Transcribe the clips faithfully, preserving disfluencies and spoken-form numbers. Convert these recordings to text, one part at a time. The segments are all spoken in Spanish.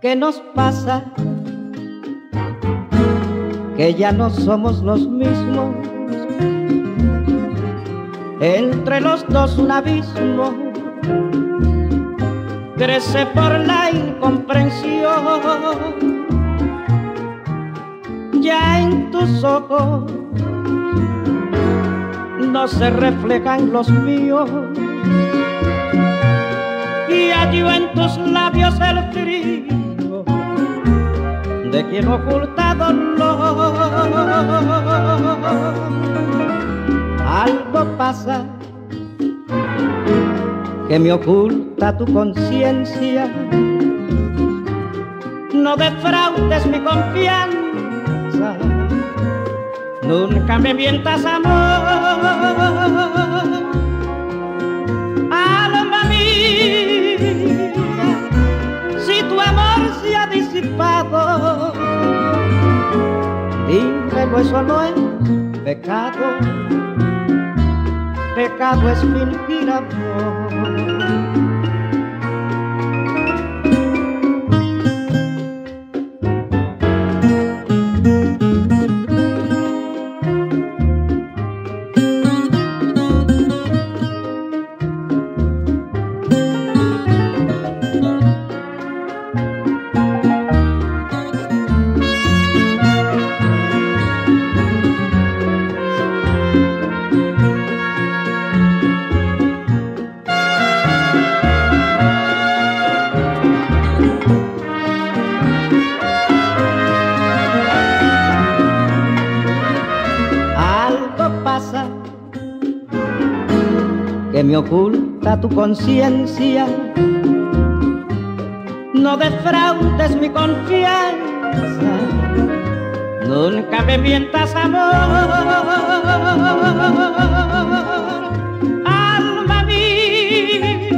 ¿Qué nos pasa? Que ya no somos los mismos. Entre los dos un abismo crece por la incomprensión. Ya en tus ojos no se reflejan los míos. Y hallo en tus labios el frío de quien oculta dolor. Algo pasa que me oculta tu conciencia. No defraudes mi confianza, nunca me mientas, amor. Alma mía, si tu amor se ha disipado, dímelo, eso no es pecado. Pecado es fingir amor. Que me oculta tu conciencia, no defraudes mi confianza, nunca me mientas, amor. Alma mía,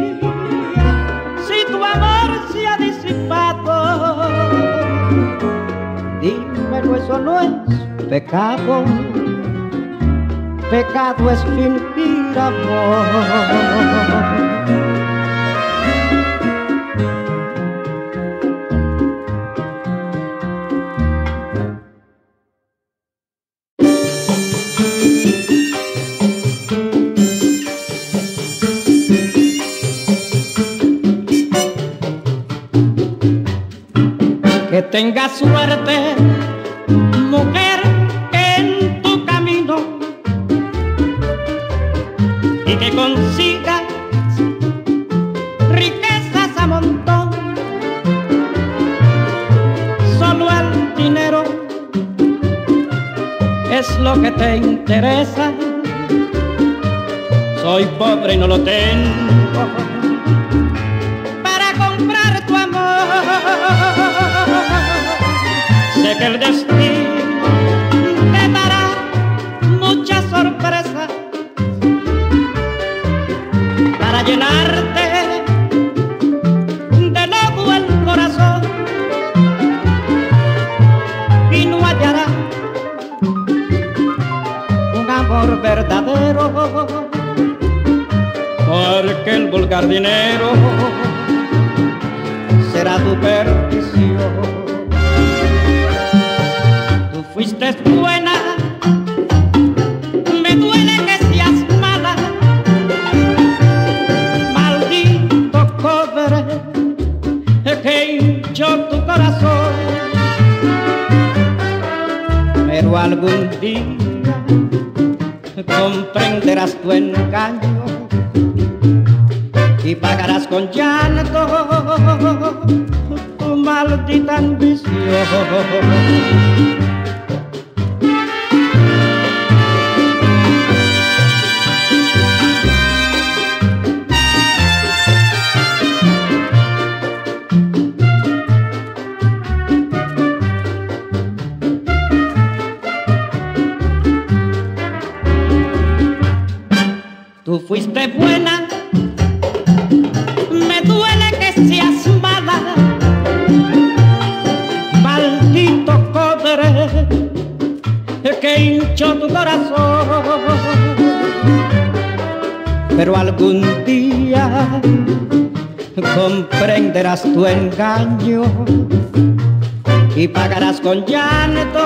si tu amor se ha disipado, dímelo, eso no es pecado. Pecado es fingir amor. Que tengas suerte, mujer, en tu camino, y que consigas riquezas a montón. Solo el dinero es lo que te interesa. Soy pobre y no lo tengo para comprar tu amor. Sé que el destino te dará muchas sorpresas para llenarte de lobo el corazón, y no hallará un amor verdadero, porque el vulgar dinero será tu perdición. Tú fuiste buena, me duele que seas mala. Que hinchó tu corazón, pero algún día comprenderás tu engaño y pagarás con llanto tu maldita ambición. Tú fuiste buena, pero algún día comprenderás tu engaño y pagarás con llanto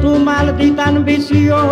tu maldita ambición.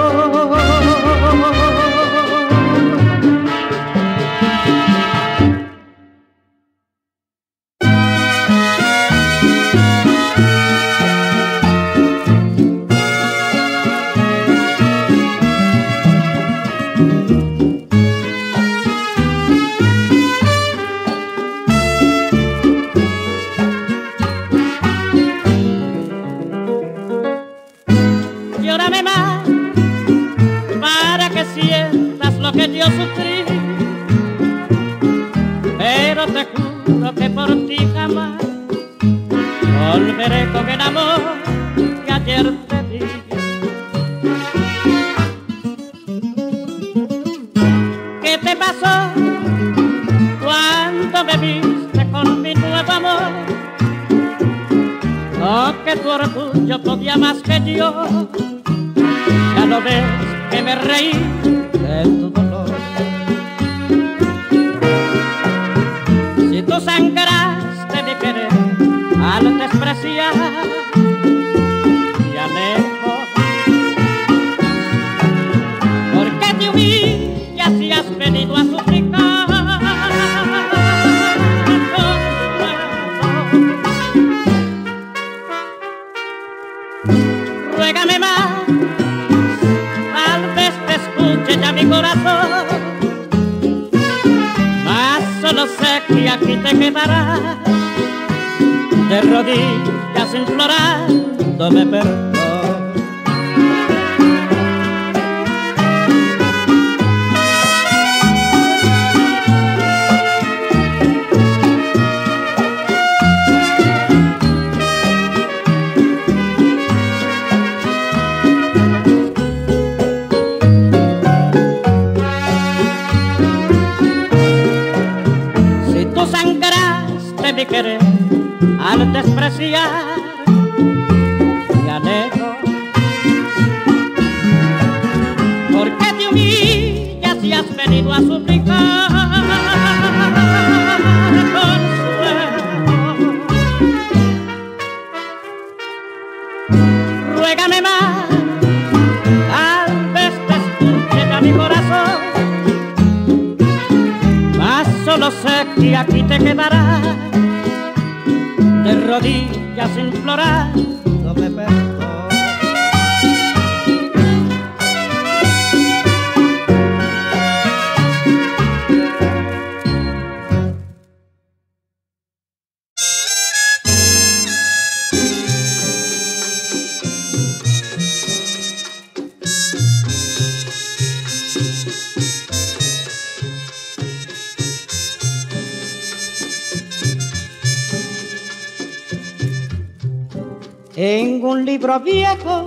En un libro viejo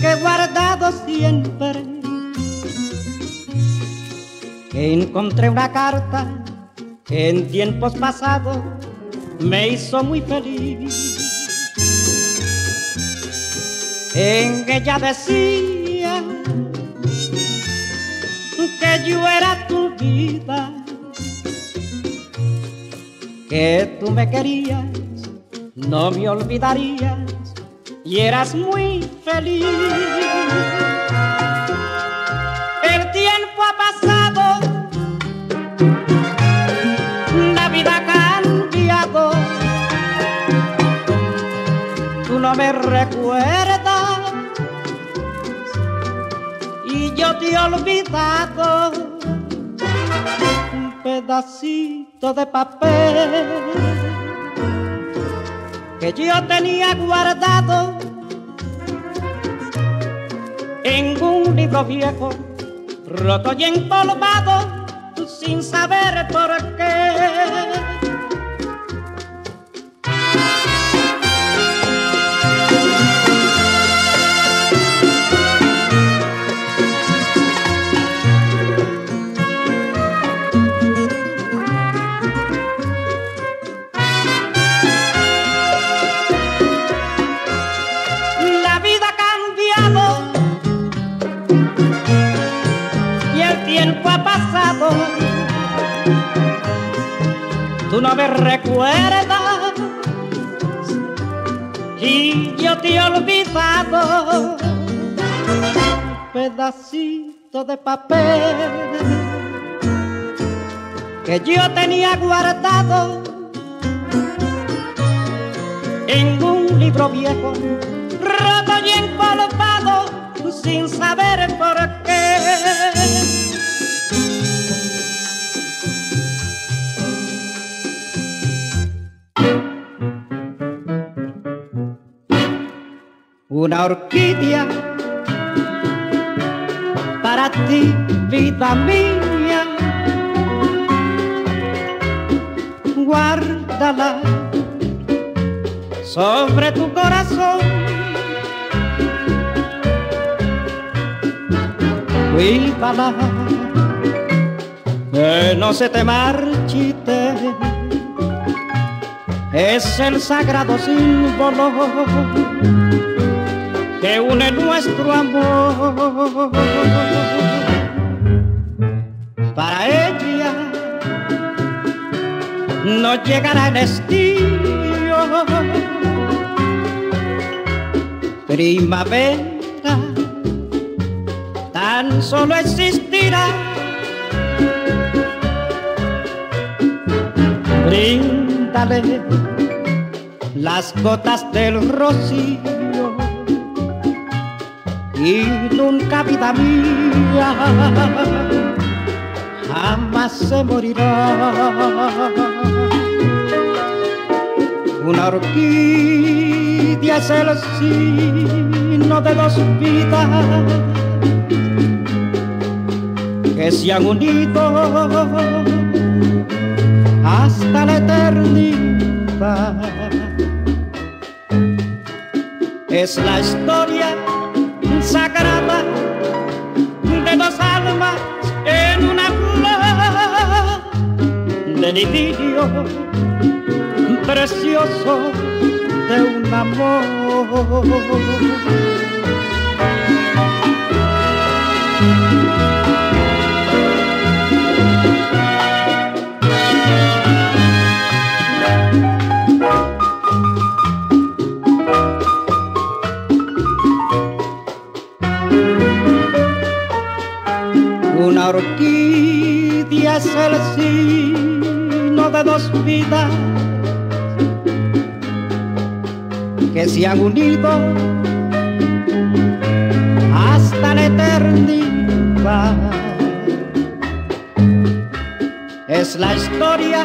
que he guardado siempre, encontré una carta que en tiempos pasados me hizo muy feliz. En ella decía que yo era tu vida, que tú me querías, no me olvidarías y eras muy feliz. El tiempo ha pasado, la vida ha cambiado. Tú no me recuerdas y yo te he olvidado. Un pedacito de papel que yo tenía guardado en un libro viejo, roto y empolvado, sin saber por qué. tiempo ha pasado, tú no me recuerdas y yo te he olvidado. Pedacito de papel que yo tenía guardado en un libro viejo, roto y empolvado, sin saber por qué. Una orquídea para ti, vida mía, guárdala sobre tu corazón. Cuídala, que no se te marchite, es el sagrado símbolo que une nuestro amor. Para ella no llegará el estío, primavera tan solo existirá. Bríndale las gotas del rocío y nunca, vida mía, jamás se morirá. Una orquídea es el signo de dos vidas que se han unido hasta la eternidad. Es la historia sagrada de dos almas en una flor, del idilio precioso de un amor. La orquídea es el signo de dos vidas que se han unido hasta la eternidad. Es la historia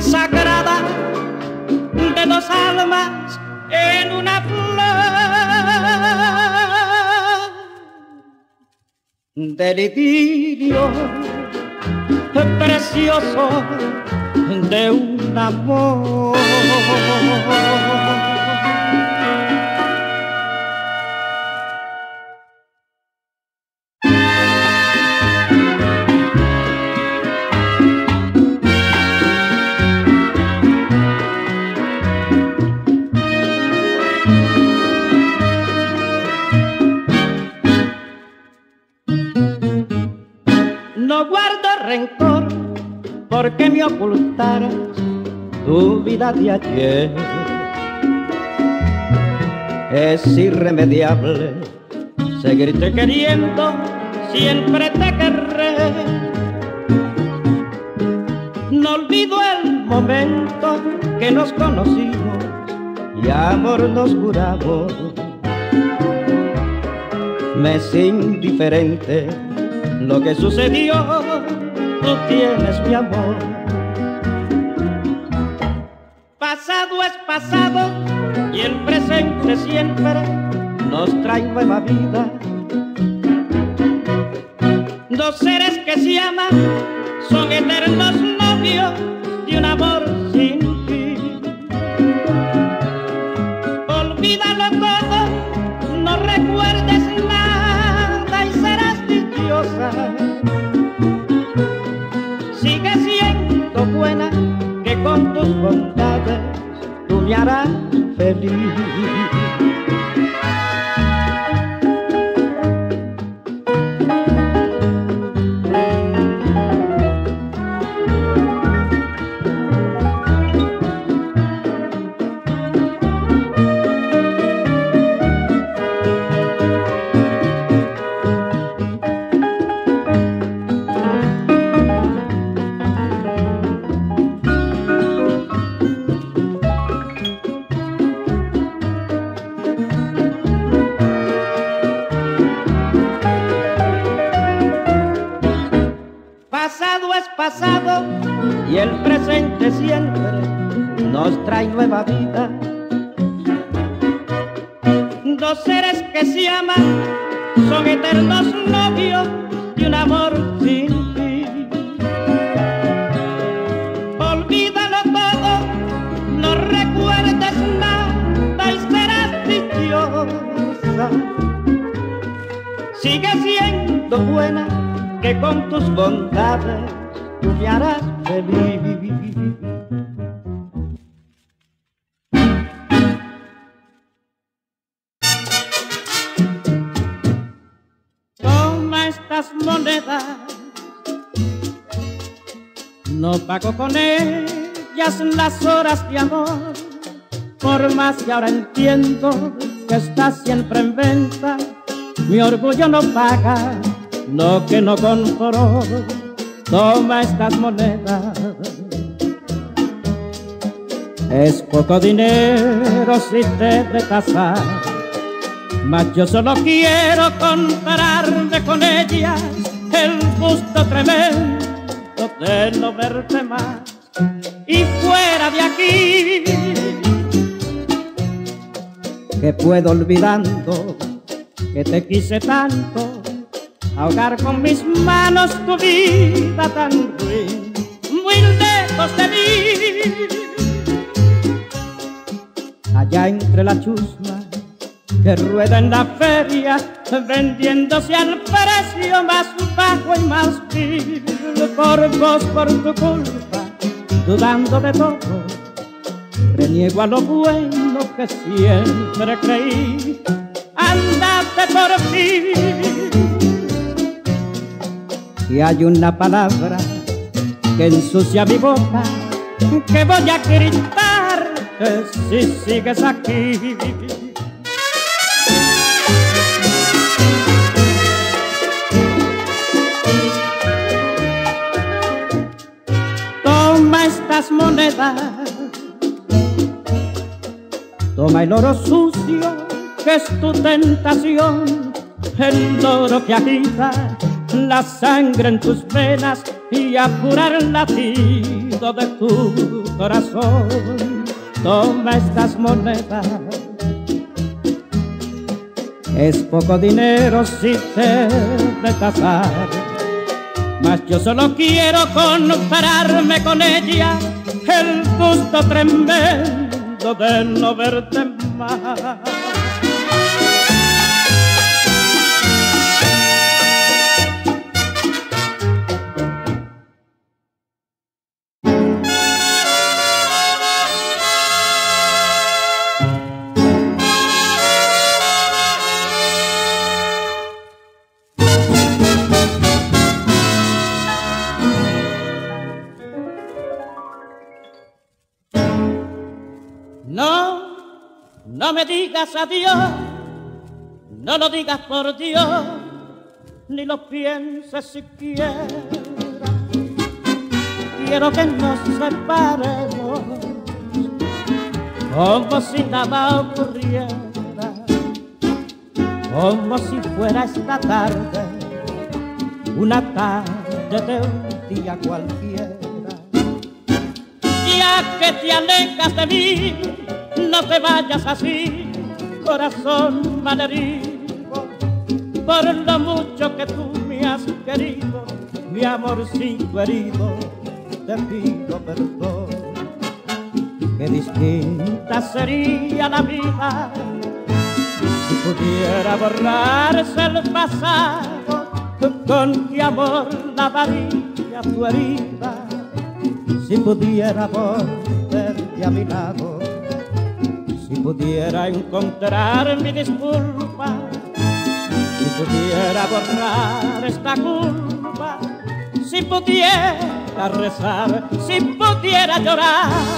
sagrada de dos almas en una flor, del idilio precioso de un amor. Porque me ocultaras tu vida de ayer, es irremediable seguirte queriendo, siempre te querré. No olvido el momento que nos conocimos y amor nos juramos. Me es indiferente lo que sucedió, tú tienes mi amor. Pasado es pasado y el presente siempre nos trae nueva vida. Dos seres que se aman son eternos novios de un amor sin fin. Olvídalo todo, no recuerdes nada y serás dichosa. Sigue siendo buena, que con tus bondades tú me harás feliz. es pasado y el presente siempre nos trae nueva vida. Dos seres que se aman son eternos novios de un amor sin fin. Olvídalo todo, no recuerdes nada y serás dichosa. Sigue siendo buena, que con tus bondades tú me harás feliz. Toma estas monedas, no pago con ellas las horas de amor, por más que ahora entiendo que estás siempre en venta. Mi orgullo no paga lo que no controlo. Toma estas monedas, es poco dinero si te detasas, mas yo solo quiero compararme con ellas, el gusto tremendo de no verte más. Y fuera de aquí, que puedo olvidando que te quise tanto, ahogar con mis manos tu vida tan ruin, muy lejos de mí. Allá entre la chusma que rueda en la feria, vendiéndose al precio más bajo y más vil. Por vos, por tu culpa, dudando de todo, reniego a lo bueno que siempre creí. Andate por mí. Y hay una palabra que ensucia mi boca, que voy a gritar que si sigues aquí. Toma estas monedas, toma el oro sucio que es tu tentación, el oro que agita la sangre en tus venas y apurar el latido de tu corazón. Toma estas monedas, es poco dinero si te detasas, mas yo solo quiero compararme con ella, el gusto tremendo de no verte más. No me digas adiós, no lo digas por Dios, ni lo pienses siquiera. Quiero que nos separemos como si nada ocurriera, como si fuera esta tarde, una tarde de un día cualquiera. Ya que te alejas de mí, no te vayas así, corazón malherido, por lo mucho que tú me has querido, mi amorcito herido, te pido perdón. Qué distinta sería la vida si pudiera borrarse el pasado, con qué amor lavaría tu herida, si pudiera volverte a mi lado. Si pudiera encontrar mi disculpa, si pudiera borrar esta culpa, si pudiera rezar, si pudiera llorar,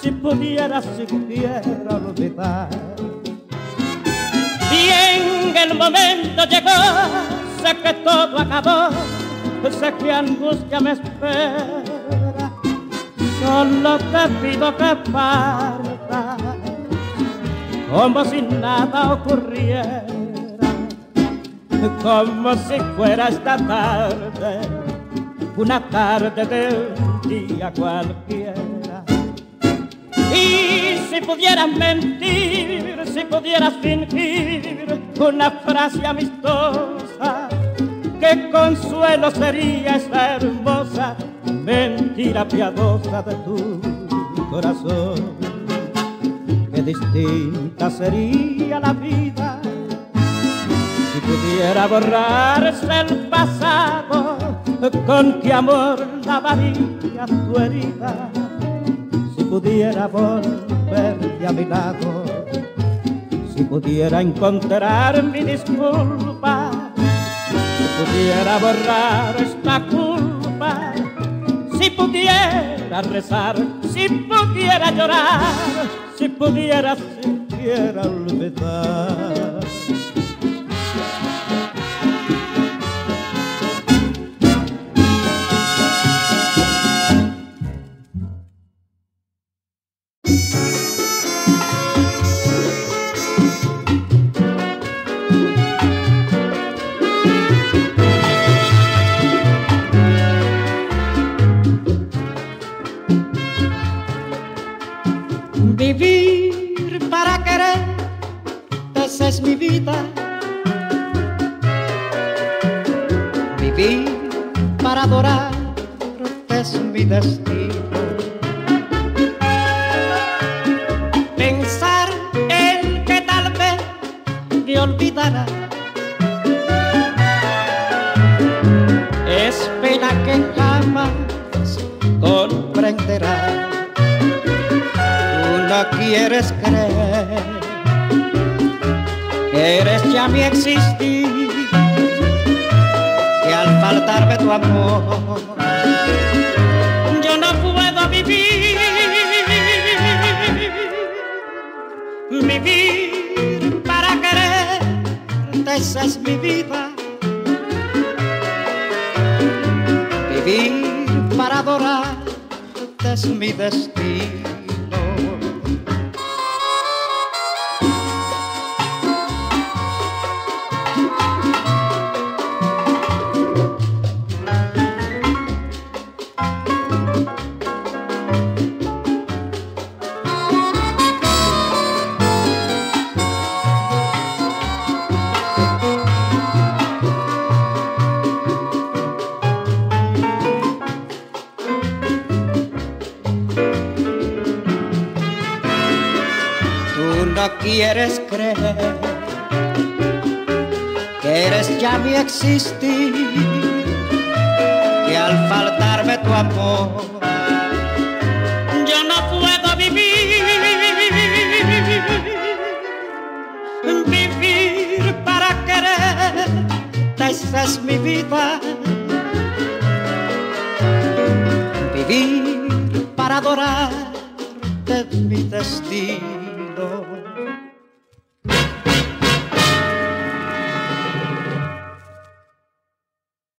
si pudiera, si pudiera olvidar. Bien, el momento llegó, sé que todo acabó, sé que angustia me espera, solo te pido que partas como si nada ocurriera, como si fuera esta tarde una tarde de un día cualquiera. Y si pudieras mentir, si pudieras fingir una frase amistosa, qué consuelo sería esa hermosa mentira piadosa de tu corazón. Qué distinta sería la vida si pudiera borrarse el pasado, con qué amor lavaría tu herida. Si pudiera volverte a mi lado, si pudiera encontrar mi disculpa, si pudiera borrar esta culpa, si pudiera rezar, si pudiera llorar, si pudiera siquiera olvidar. Vivir para querer, esa es mi vida. Vivir para adorar, es mi destino. Pensar en que tal vez me olvidará, es pena que jamás comprenderá. No quieres creer que eres ya mi existir, que al faltarme tu amor yo no puedo vivir. Vivir para quererte, esa es mi vida. Vivir para adorarte es mi destino. No quieres creer que eres ya mi existir, que al faltarme tu amor yo no puedo vivir. Vivir para quererte, esa es mi vida. Vivir para adorarte es mi destino.